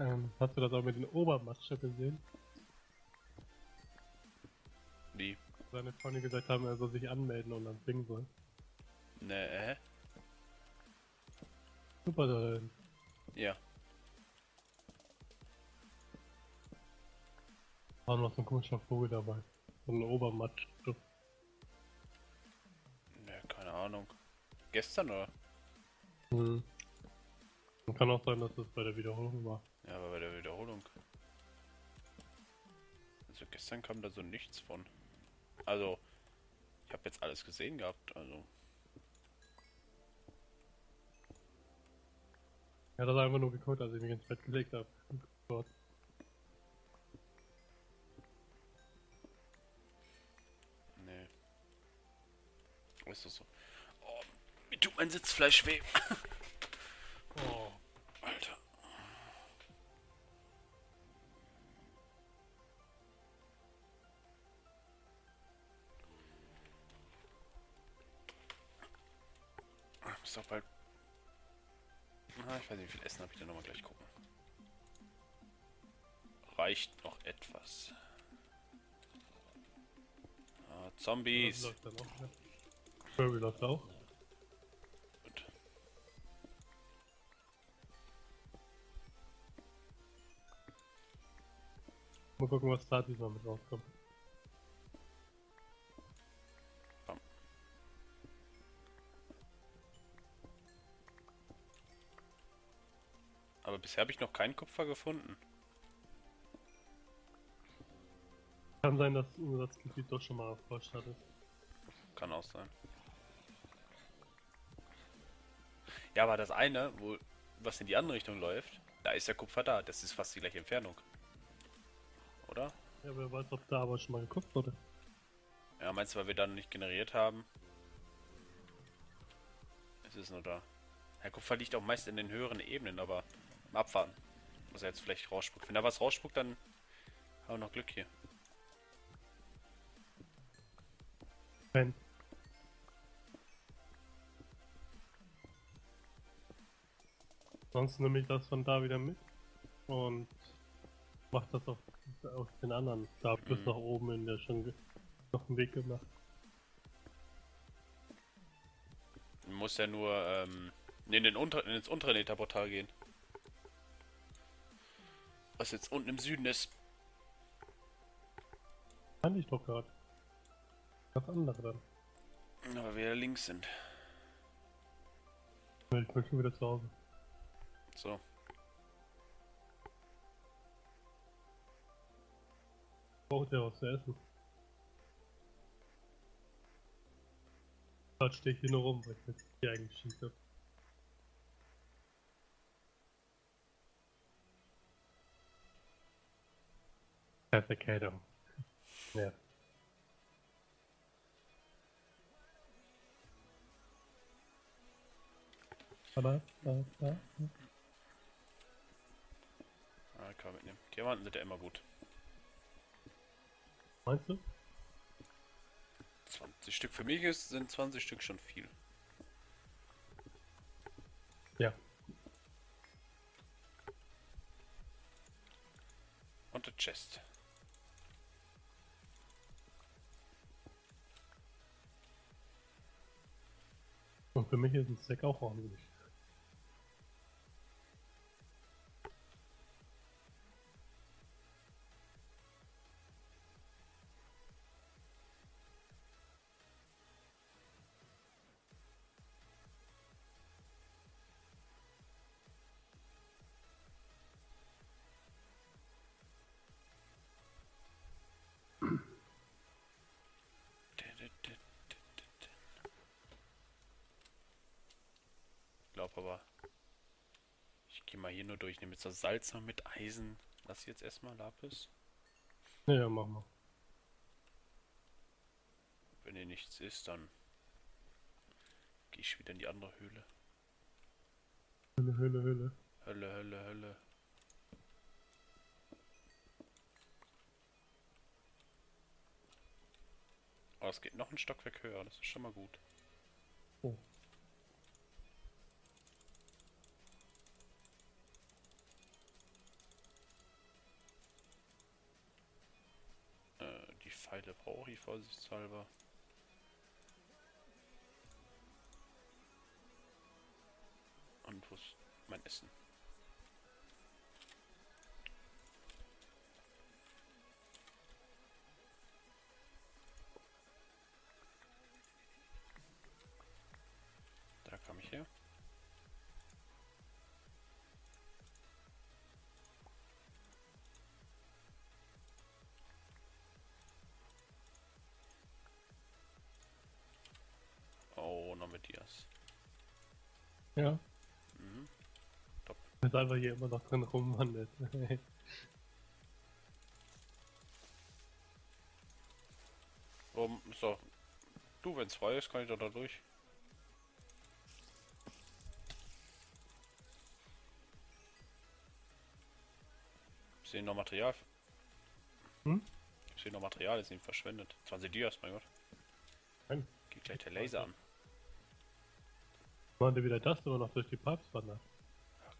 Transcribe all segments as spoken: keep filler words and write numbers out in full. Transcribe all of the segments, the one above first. Ähm, hast du das auch mit den Obermatscher gesehen? Wie? Seine Freunde gesagt haben, er soll sich anmelden und dann singen soll. Nee. Super darin. Ja. War noch so ein komischer Vogel dabei. So ein Obermatsch. Ne, keine Ahnung. Gestern oder? Hm. Kann auch sein, dass das bei der Wiederholung war. Ja, aber bei der Wiederholung. Also gestern kam da so nichts von. Also, ich habe jetzt alles gesehen gehabt, also. Ja, das einfach nur geguckt, als ich mich ins Bett gelegt habe. Gott. Nee. Ist das so? Oh, mir tut mein Sitzfleisch weh. Oh, Alter. Ich muss doch bald. Ah, ich weiß nicht, wie viel Essen habe ich da nochmal gleich gucken. Reicht noch etwas. Ah, Zombies. Läuft dann auch, ne? Kirby läuft auch. Gut. Mal gucken, was da diesmal mit rauskommt. Aber bisher habe ich noch keinen Kupfer gefunden. Kann sein, dass das Umsatzgebiet doch schon mal erforscht hatte. Kann auch sein. Ja, aber das eine, wo was in die andere Richtung läuft, da ist ja Kupfer da. Das ist fast die gleiche Entfernung. Oder? Ja, wer weiß, ob da aber schon mal geguckt wurde. Ja, meinst du, weil wir da noch nicht generiert haben? Es ist nur da. Ja, Kupfer liegt auch meist in den höheren Ebenen, aber... Abfahren. Muss er jetzt vielleicht rausspuckt. Wenn da was rausspuckt, dann haben wir noch Glück hier. Nein. Sonst nehme ich das von da wieder mit und mach das auf, auf den anderen. Da hab ich bis nach oben in der schon noch einen Weg gemacht. Man muss ja nur ähm, in den unter in ins untere Netherportal gehen. Was jetzt unten im Süden ist. Kann ich doch gerade. Was anderes dann. Aber wir links sind. Ich bin schon wieder zu Hause. So. Braucht ja was zu essen. Gerade stehe ich hier nur rum, weil ich jetzt hier eigentlich schieße. Verkältung. Ja. Aber, aber, aber. Ah, kann man mitnehmen. Diamanten sind ja immer gut. Meinst du? zwanzig Stück. Für mich ist, sind zwanzig Stück schon viel. Ja. Und der Chest. Und für mich ist ein Stack auch ordentlich. Aber ich gehe mal hier nur durch, nehme jetzt das Salz noch mit Eisen. Lass jetzt erstmal Lapis. Ja, mach mal. Wenn hier nichts ist, dann gehe ich wieder in die andere Höhle. Hölle, Hölle, Hölle. Hölle, Hölle, Hölle. Oh, es geht noch ein Stockwerk höher, das ist schon mal gut. Oh. Pfeile brauche ich vorsichtshalber. Und wo ist mein Essen? Da kam ich her. Oh, noch mit Dias. Ja. Mhm. Top. Jetzt einfach hier immer noch drin rumwandelt. um, so. Du, wenn es frei ist, kann ich da, da durch. Ich sehe noch Material. Hm? Ich sehe noch Material, das ist ihm verschwendet. zwanzig Dias, mein Gott. Nein. Geht gleich der Laser an. Machen wir wieder das, wenn wir noch durch die Pipes wandern. Ja.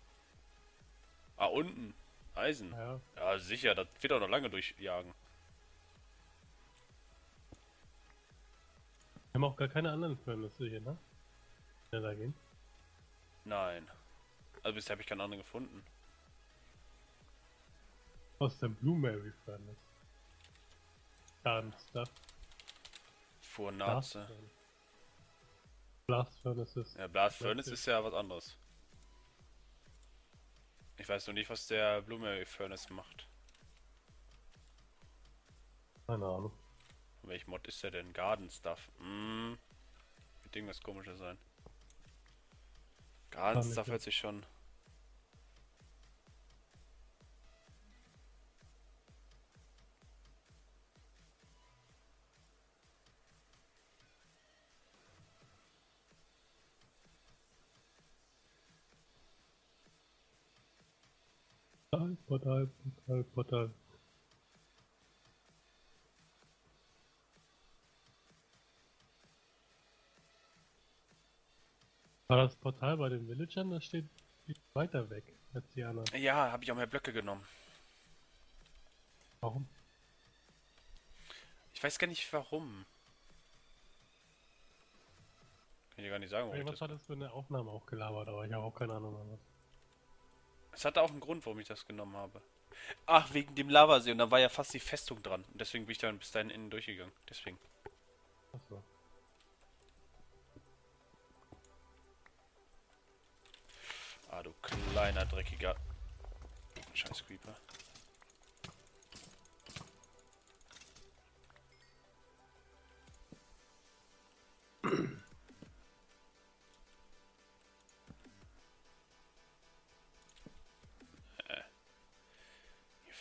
Ah, unten. Eisen. Ja, ja sicher, das wird auch noch lange durchjagen. Wir haben auch gar keine anderen Furnace hier, ne? Ja, da gehen. Nein. Also bisher habe ich keine anderen gefunden. Aus der Blue Mary Furnace. Schadenstuff. Furnace. Blast Furnace. Ja, Blast Furnace ist ja was anderes. Ich weiß noch nicht, was der Blue Mary Furnace macht. Keine Ahnung. Welch Mod ist der denn? Garden Stuff. Hm. Wird irgendwas komisches sein. Garden Stuff hört sich schon. Portal, Portal, Portal. War das Portal bei den Villagern? Das steht weiter weg als die anderen. Ja, habe ich auch mehr Blöcke genommen. Warum? Ich weiß gar nicht warum. Kann ich dir gar nicht sagen, warum. Was hat das für eine Aufnahme auch gelabert, aber ich habe auch keine Ahnung mehr was. Es hatte auch einen Grund, warum ich das genommen habe. Ach, wegen dem Lavasee. Und da war ja fast die Festung dran. Und deswegen bin ich dann bis dahin innen durchgegangen. Deswegen. Ach so. Ah, du kleiner, dreckiger... Scheiß Creeper.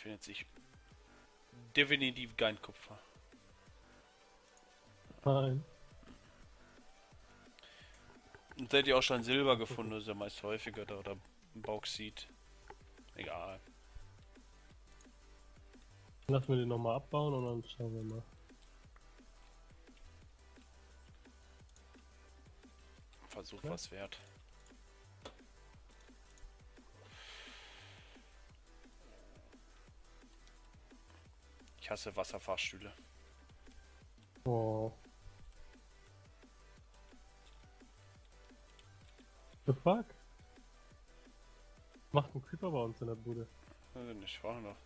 Findet sich definitiv kein Kupfer. Nein. Und seid ihr auch schon Silber gefunden, das ist ja meist häufiger da, oder Bauxit. Egal. Lassen wir den nochmal abbauen und dann schauen wir mal. Versuch ja. Was wert. Ich hasse Wasserfahrstühle. Oh. The fuck? Macht ein Creeper bei uns in der Bude. Also nicht, war noch.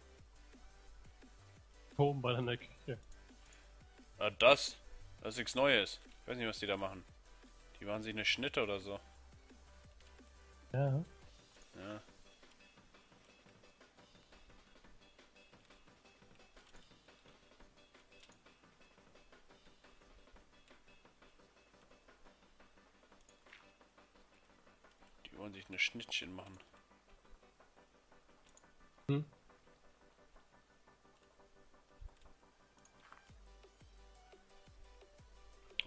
Oben bei der Küche. Ah, das? Das ist nichts Neues. Ich weiß nicht, was die da machen. Die machen sich eine Schnitte oder so. Ja. Ja. Wollen sich eine Schnittchen machen. Hm.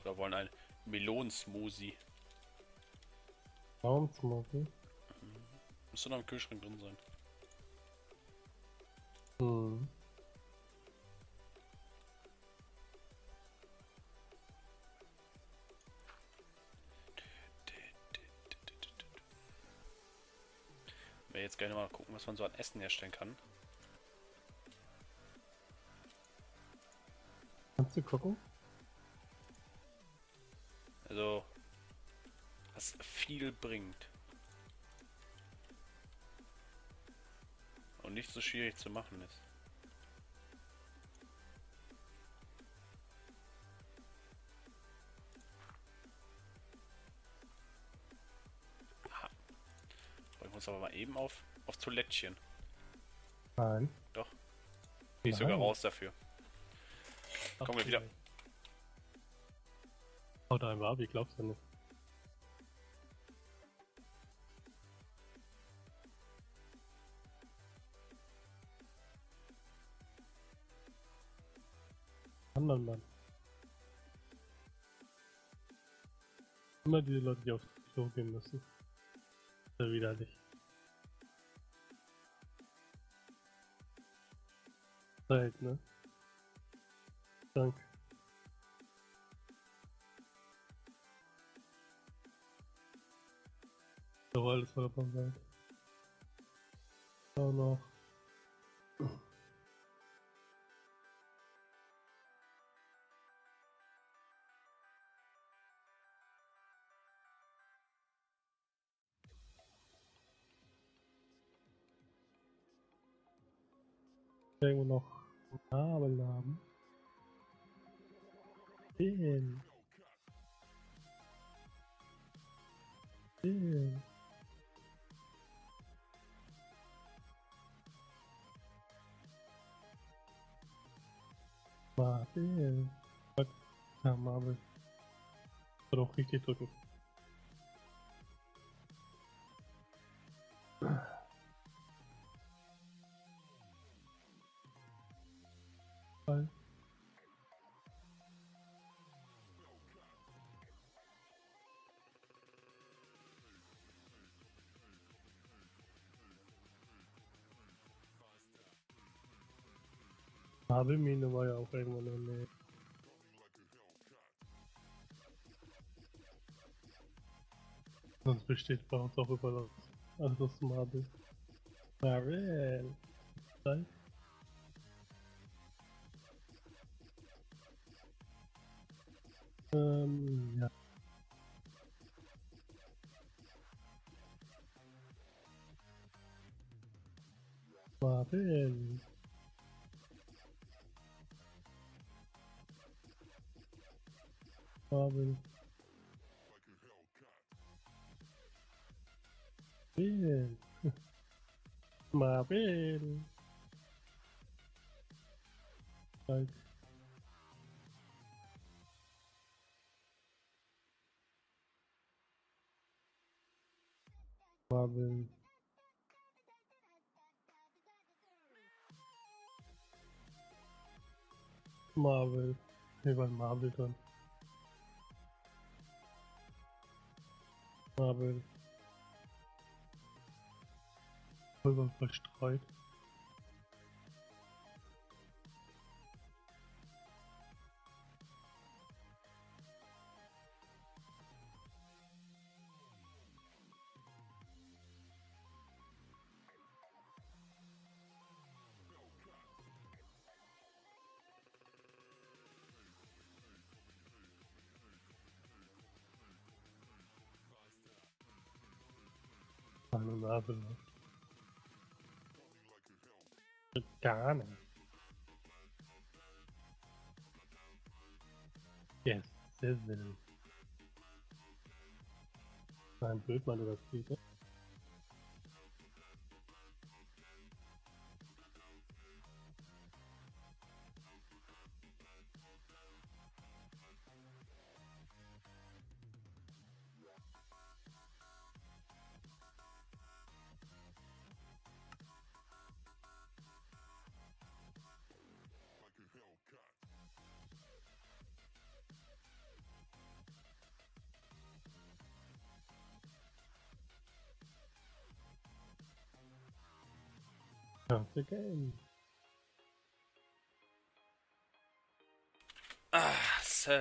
Oder wollen ein Melonsmoothie. Melonsmoothie? Mhm. Muss doch noch im Kühlschrank drin sein. Hm. Jetzt gerne mal gucken, was man so an Essen herstellen kann. zu gucken? Also, was viel bringt. Und nicht so schwierig zu machen ist. Aha. Ich muss aber mal eben auf, auf Toilettchen. Nein. Doch. Geh ich sogar raus dafür. Okay. Kommen wir wieder. Haut einmal ab, ich glaub's ja nicht. Anderen Mann. Immer diese Leute, die aufs Klo gehen müssen. Sehr widerlich. Zeit, ne? Danke. Da war alles voller Bombay. Auch noch. Irgendwo noch Kabel haben. Den. Den. Warte. Ja, Marvel. Kann auch richtig drücken. Kabelmine war ja auch irgendwo in der Nähe. Sonst besteht bei uns auch überall alles aus Marvel. Marvel! Nein? Ähm, ja. Marvel! Marvel. Marvel. Marvel. Like. Marvel. Marvel. Hier war Marvel dran. Marvel. Pulver verstreut. Marvel. Gar nicht. Yes, sehr will. Nein, blöd mal über das Video. Again. Ah, so.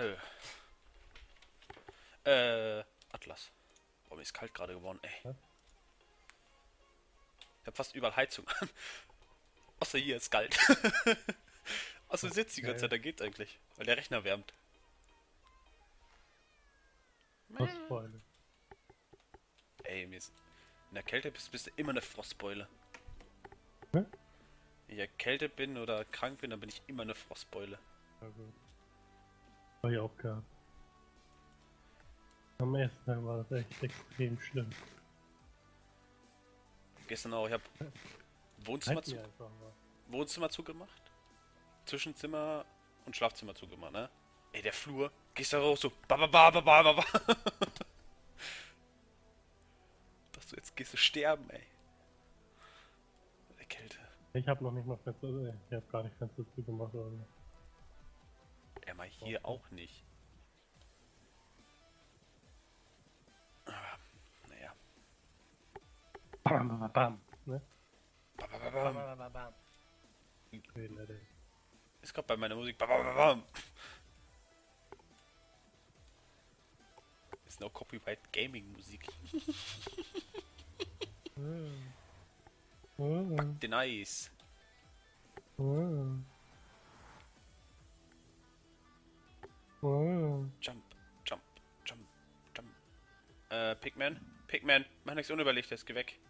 Äh, Atlas. Boah, mir ist kalt gerade geworden, ey. Ja? Ich hab fast überall Heizung an. Außer hier ist kalt. Achso, du sitzt die ganze Zeit, da geht's eigentlich. Weil der Rechner wärmt. Frostbeule. Ey, mir ist... In der Kälte bist, bist du immer eine Frostbeule. Hm? Wenn ich erkältet bin oder krank bin, dann bin ich immer eine Frostbeule. Ja gut. War ja auch gehabt. Am ersten Tag war das echt extrem schlimm. Gestern auch, ich hab Wohnzimmer, zu Wohnzimmer zugemacht, Zwischenzimmer und Schlafzimmer zugemacht, ne? Ey, der Flur, gehst da raus so, ba ba ba ba ba ba. Dass du jetzt gehst du sterben, ey. Der Kälte. Ich hab noch nicht mal Fenster, ich hab gar nicht Fenster zugemacht, oder? Ja, mal hier okay. Auch nicht. Bam, bam, bam, ne? Bam, bam, bam, bam, bam, bam. Es kommt bei meiner Musik. Bam, bam, bam. Ist no copyright Gaming Musik. Pack den Eis. Jump, jump, jump, jump. Äh, Pigman? Pigman, mach nichts Unüberlegtes, geh weg.